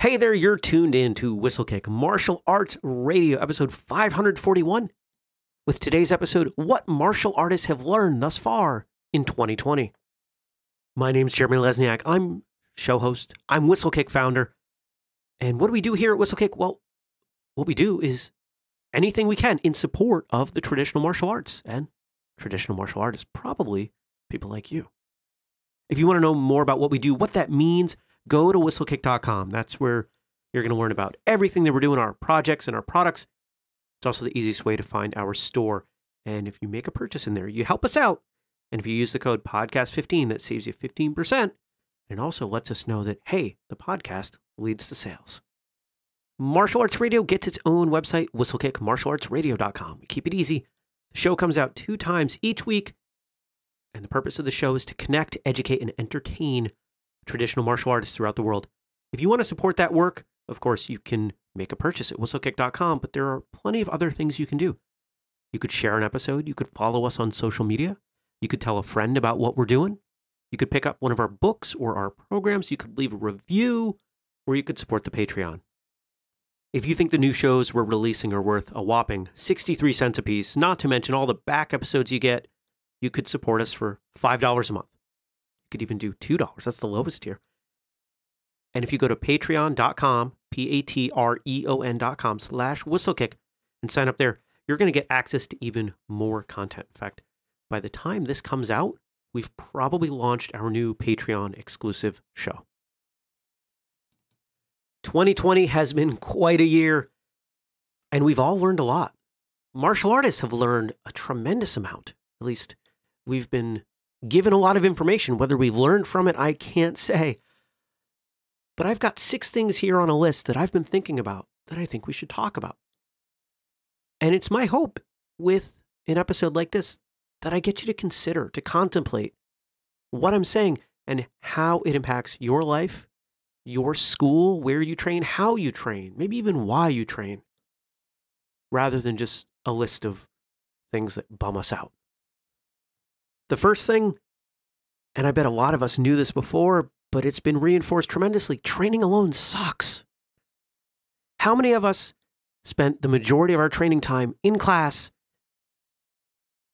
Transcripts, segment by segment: Hey there, you're tuned in to Whistlekick Martial Arts Radio, episode 541. With today's episode, what martial artists have learned thus far in 2020. My name's Jeremy Lesniak. I'm show host. I'm Whistlekick founder. And what do we do here at Whistlekick? Well, what we do is anything we can in support of the traditional martial arts. And traditional martial artists, probably people like you. If you want to know more about what we do, what that means, go to whistlekick.com. That's where you're going to learn about everything that we're doing, our projects and our products. It's also the easiest way to find our store. And if you make a purchase in there, you help us out. And if you use the code podcast15, that saves you 15% and also lets us know that, hey, the podcast leads to sales. Martial Arts Radio gets its own website, whistlekickmartialartsradio.com. We keep it easy. The show comes out 2 times each week. And the purpose of the show is to connect, educate, and entertain traditional martial artists throughout the world. If you want to support that work, of course, you can make a purchase at whistlekick.com, but there are plenty of other things you can do. You could share an episode. You could follow us on social media. You could tell a friend about what we're doing. You could pick up one of our books or our programs. You could leave a review, or you could support the Patreon. If you think the new shows we're releasing are worth a whopping 63 cents a piece, not to mention all the back episodes you get, you could support us for $5 a month. Could even do $2. That's the lowest tier. And if you go to patreon.com, patreon.com/whistlekick and sign up there, you're going to get access to even more content. In fact, by the time this comes out, we've probably launched our new Patreon exclusive show. 2020 has been quite a year, and we've all learned a lot. Martial artists have learned a tremendous amount. At least we've been given a lot of information. Whether we've learned from it, I can't say. But I've got 6 things here on a list that I've been thinking about that I think we should talk about. And it's my hope with an episode like this that I get you to consider, to contemplate what I'm saying and how it impacts your life, your school, where you train, how you train, maybe even why you train, rather than just a list of things that bum us out. The first thing, and I bet a lot of us knew this before, but it's been reinforced tremendously, training alone sucks. How many of us spent the majority of our training time in class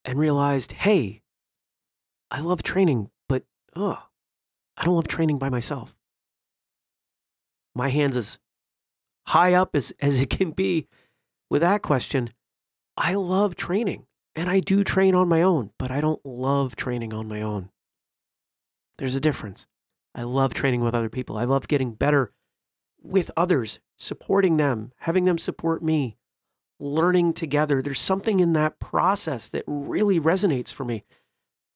and realized, hey, I love training, but I don't love training by myself. My hands as high up as it can be with that question. I love training. And I do train on my own, but I don't love training on my own. There's a difference. I love training with other people. I love getting better with others, supporting them, having them support me, learning together. There's something in that process that really resonates for me,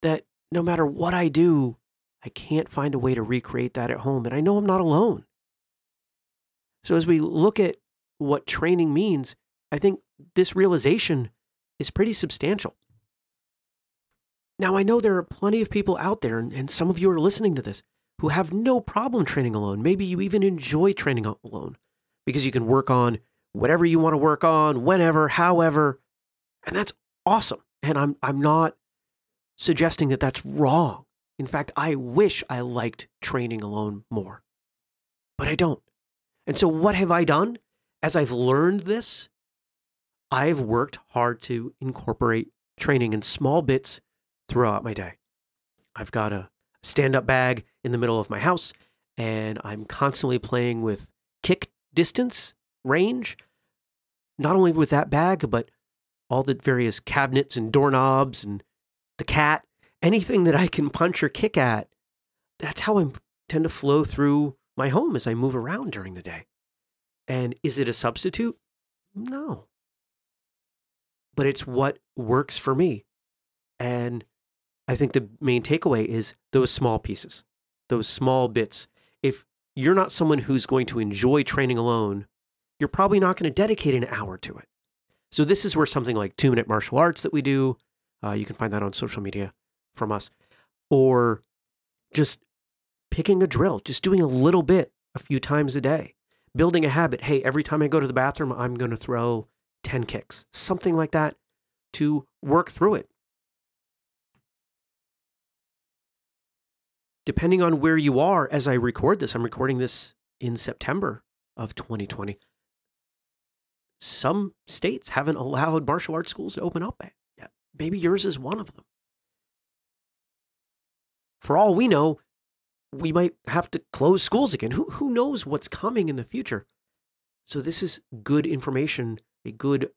that no matter what I do, I can't find a way to recreate that at home. And I know I'm not alone. So as we look at what training means, I think this realization is pretty substantial. Now, I know there are plenty of people out there, and some of you are listening to this, who have no problem training alone. Maybe you even enjoy training alone because you can work on whatever you want to work on, whenever, however, and that's awesome. And I'm not suggesting that that's wrong. In fact, I wish I liked training alone more, but I don't. And so what have I done? As I've learned this, I've worked hard to incorporate training in small bits throughout my day. I've got a stand-up bag in the middle of my house, and I'm constantly playing with kick distance, range, not only with that bag, but all the various cabinets and doorknobs and the cat, anything that I can punch or kick at. That's how I tend to flow through my home as I move around during the day. And is it a substitute? No. But it's what works for me. And I think the main takeaway is those small pieces, those small bits. If you're not someone who's going to enjoy training alone, you're probably not going to dedicate an hour to it. So this is where something like 2-Minute Martial Arts that we do, you can find that on social media from us, or just picking a drill, just doing a little bit a few times a day, building a habit. Hey, every time I go to the bathroom, I'm going to throw 10 kicks, something like that, to work through it. Depending on where you are, as I record this, I'm recording this in September of 2020, some states haven't allowed martial arts schools to open up yet. Maybe yours is one of them. For all we know, we might have to close schools again. Who knows what's coming in the future? So this is good information, a good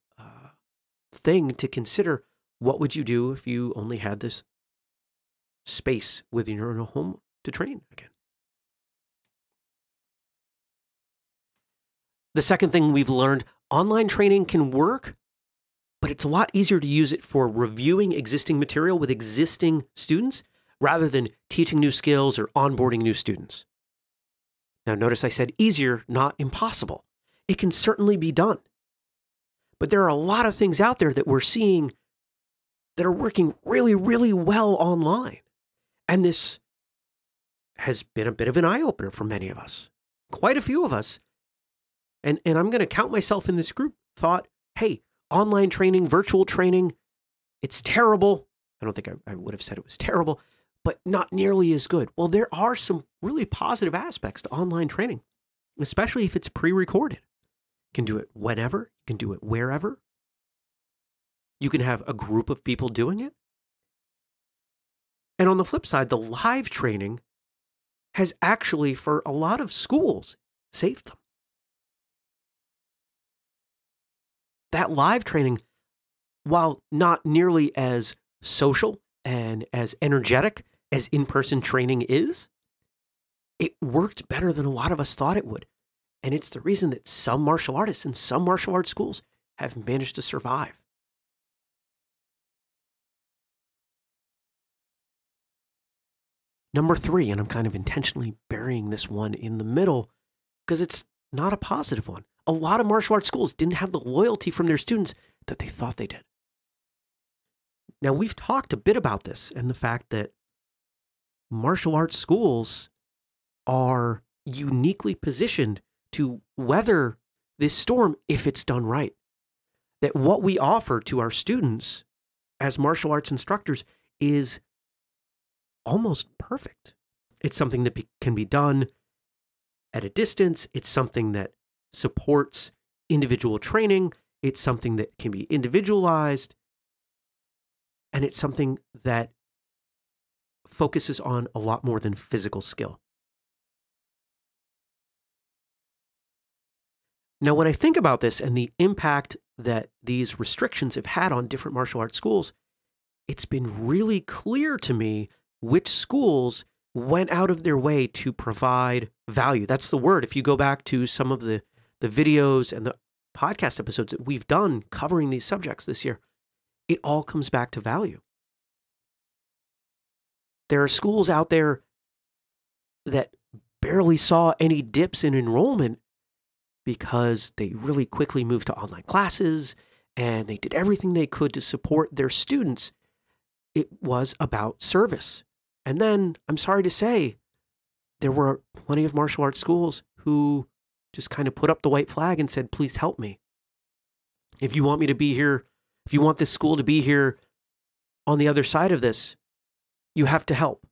thing to consider. What would you do if you only had this space within your own home to train again? The second thing we've learned, online training can work, but it's a lot easier to use it for reviewing existing material with existing students rather than teaching new skills or onboarding new students. Now, notice I said easier, not impossible. It can certainly be done. But there are a lot of things out there that we're seeing that are working really, really well online. And this has been a bit of an eye-opener for many of us. Quite a few of us. And I'm going to count myself in this group, thought, hey, online training, virtual training, it's terrible. I don't think I would have said it was terrible, but not nearly as good. Well, there are some really positive aspects to online training, especially if it's pre-recorded. You can do it whenever, you can do it wherever. You can have a group of people doing it. And on the flip side, the live training has actually, for a lot of schools, saved them. That live training, while not nearly as social and as energetic as in-person training is, it worked better than a lot of us thought it would. And it's the reason that some martial artists and some martial arts schools have managed to survive. Number three, and I'm kind of intentionally burying this one in the middle because it's not a positive one. A lot of martial arts schools didn't have the loyalty from their students that they thought they did. Now, we've talked a bit about this and the fact that martial arts schools are uniquely positioned to weather this storm if it's done right. That what we offer to our students as martial arts instructors is almost perfect. It's something that can be done at a distance. It's something that supports individual training. It's something that can be individualized. And it's something that focuses on a lot more than physical skill. Now, when I think about this and the impact that these restrictions have had on different martial arts schools, it's been really clear to me which schools went out of their way to provide value. That's the word. If you go back to some of the videos and the podcast episodes that we've done covering these subjects this year, it all comes back to value. There are schools out there that barely saw any dips in enrollment because they really quickly moved to online classes and they did everything they could to support their students. It was about service. And then, I'm sorry to say, there were plenty of martial arts schools who just kind of put up the white flag and said, please help me. If you want me to be here, if you want this school to be here on the other side of this, you have to help.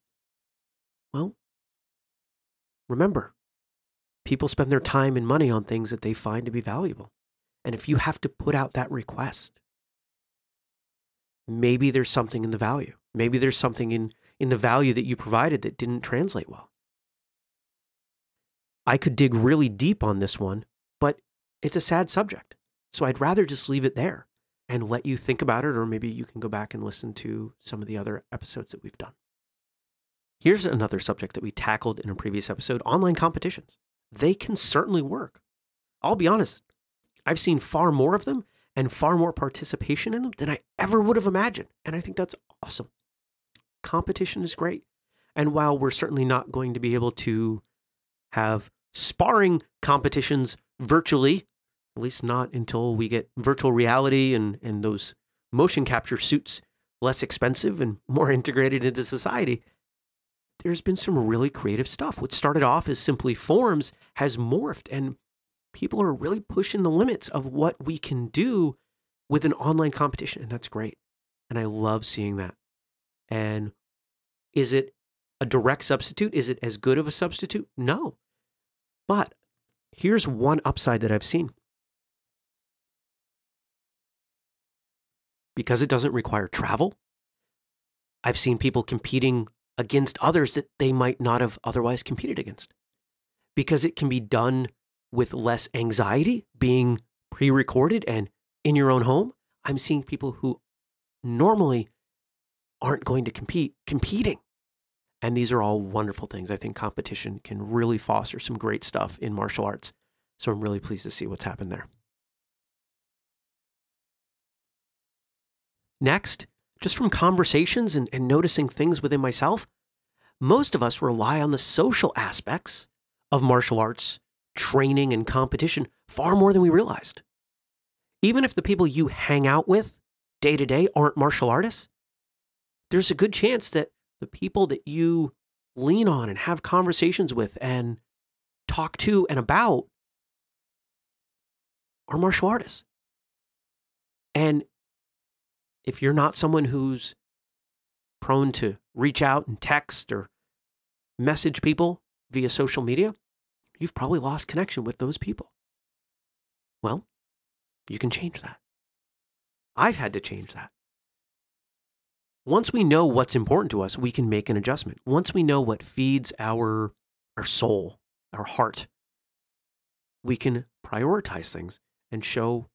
Well, remember, people spend their time and money on things that they find to be valuable. And if you have to put out that request, maybe there's something in the value. Maybe there's something in the value that you provided that didn't translate well. I could dig really deep on this one, but it's a sad subject. So I'd rather just leave it there and let you think about it, or maybe you can go back and listen to some of the other episodes that we've done. Here's another subject that we tackled in a previous episode, online competitions. They can certainly work. I'll be honest, I've seen far more of them and far more participation in them than I ever would have imagined. And I think that's awesome. Competition is great. And while we're certainly not going to be able to have sparring competitions virtually, at least not until we get virtual reality and those motion capture suits less expensive and more integrated into society, there's been some really creative stuff. What started off as simply forms has morphed, and people are really pushing the limits of what we can do with an online competition, and that's great. And I love seeing that. And is it a direct substitute? Is it as good of a substitute? No. But Here's one upside that I've seen. Because it doesn't require travel, I've seen people competing against others that they might not have otherwise competed against. Because it can be done with less anxiety, being pre-recorded and in your own home, I'm seeing people who normally aren't going to compete, competing. And these are all wonderful things. I think competition can really foster some great stuff in martial arts. So I'm really pleased to see what's happened there. Next, just from conversations and noticing things within myself, most of us rely on the social aspects of martial arts, training, and competition far more than we realized. Even if the people you hang out with day to day aren't martial artists, there's a good chance that the people that you lean on and have conversations with and talk to and about are martial artists. And if you're not someone who's prone to reach out and text or message people via social media, you've probably lost connection with those people. Well, you can change that. I've had to change that. Once we know what's important to us, we can make an adjustment. Once we know what feeds our soul, our heart, we can prioritize things and show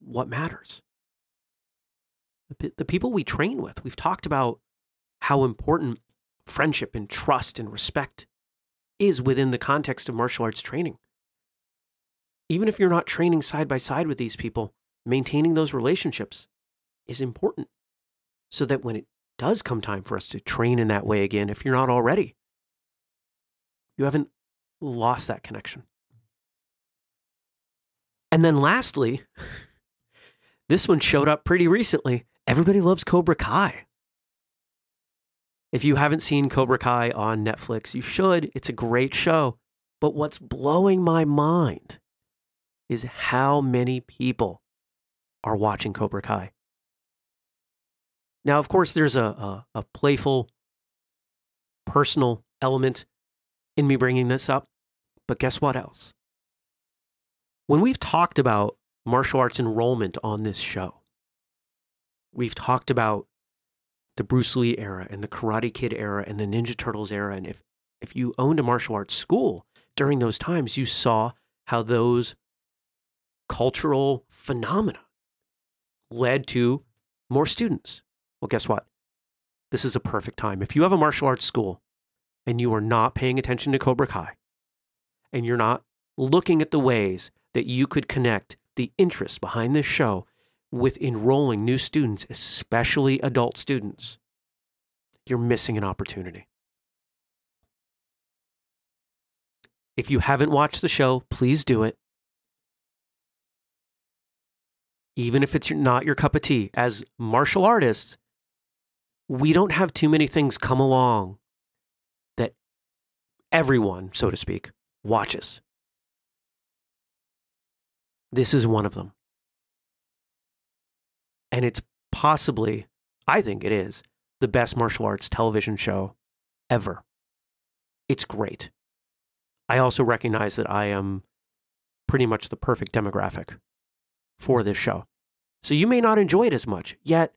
what matters. The people we train with, we've talked about how important friendship and trust and respect is within the context of martial arts training. Even if you're not training side by side with these people, maintaining those relationships is important so that when it does come time for us to train in that way again, if you're not already, you haven't lost that connection. And then lastly, this one showed up pretty recently. Everybody loves Cobra Kai. If you haven't seen Cobra Kai on Netflix, you should. It's a great show. But what's blowing my mind is how many people are watching Cobra Kai. Now, of course, there's a playful, personal element in me bringing this up. But guess what else? When we've talked about martial arts enrollment on this show, we've talked about the Bruce Lee era and the Karate Kid era and the Ninja Turtles era. And if you owned a martial arts school during those times, you saw how those cultural phenomena led to more students. Well, guess what? This is a perfect time. If you have a martial arts school and you are not paying attention to Cobra Kai and you're not looking at the ways that you could connect the interest behind this show with enrolling new students, especially adult students, you're missing an opportunity. If you haven't watched the show, please do it. Even if it's not your cup of tea, as martial artists, we don't have too many things come along that everyone, so to speak, watches. This is one of them. And it's possibly, I think it is, the best martial arts television show ever. It's great. I also recognize that I am pretty much the perfect demographic for this show. So you may not enjoy it as much, yet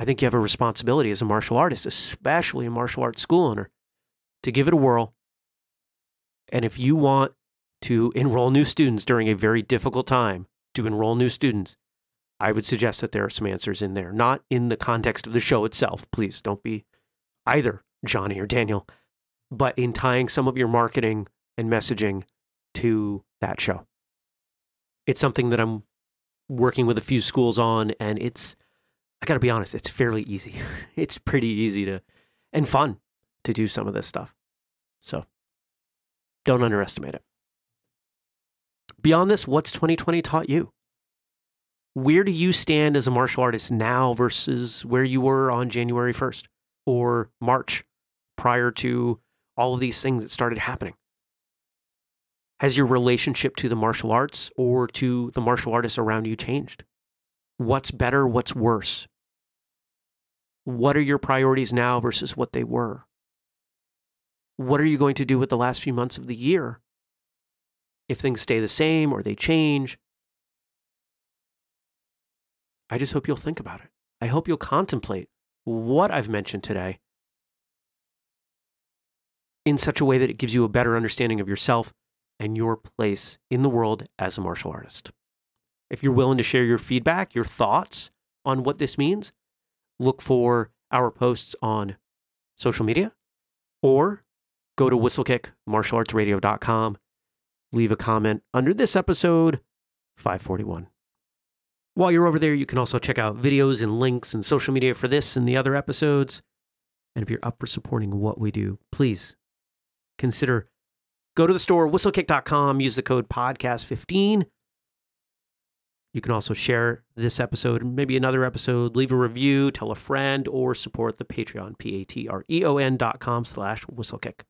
I think you have a responsibility as a martial artist, especially a martial arts school owner, to give it a whirl. And if you want to enroll new students during a very difficult time, to enroll new students, I would suggest that there are some answers in there, not in the context of the show itself. Please don't be either Johnny or Daniel, but in tying some of your marketing and messaging to that show. It's something that I'm working with a few schools on, and it's, I gotta be honest, it's fairly easy. It's pretty easy to, and fun to do some of this stuff. So don't underestimate it. Beyond this, what's 2020 taught you? Where do you stand as a martial artist now versus where you were on January 1st or March prior to all of these things that started happening? Has your relationship to the martial arts or to the martial artists around you changed? What's better? What's worse? What are your priorities now versus what they were? What are you going to do with the last few months of the year if things stay the same or they change. I just hope you'll think about it. I hope you'll contemplate what I've mentioned today in such a way that it gives you a better understanding of yourself and your place in the world as a martial artist. If you're willing to share your feedback, your thoughts on what this means, look for our posts on social media or go to whistlekickmartialartsradio.com. Leave a comment under this episode 541. While you're over there, you can also check out videos and links and social media for this and the other episodes. And if you're up for supporting what we do, please consider go to the store, whistlekick.com, use the code podcast15. You can also share this episode, maybe another episode, leave a review, tell a friend, or support the Patreon, patreon.com/whistlekick.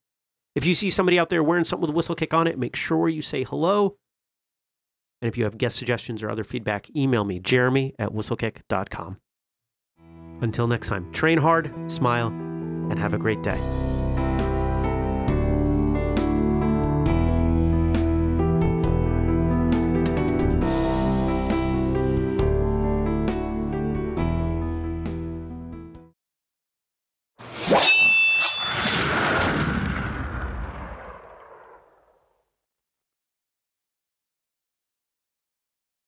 If you see somebody out there wearing something with Whistlekick on it, make sure you say hello. And if you have guest suggestions or other feedback, email me, jeremy@whistlekick.com. Until next time, train hard, smile, and have a great day.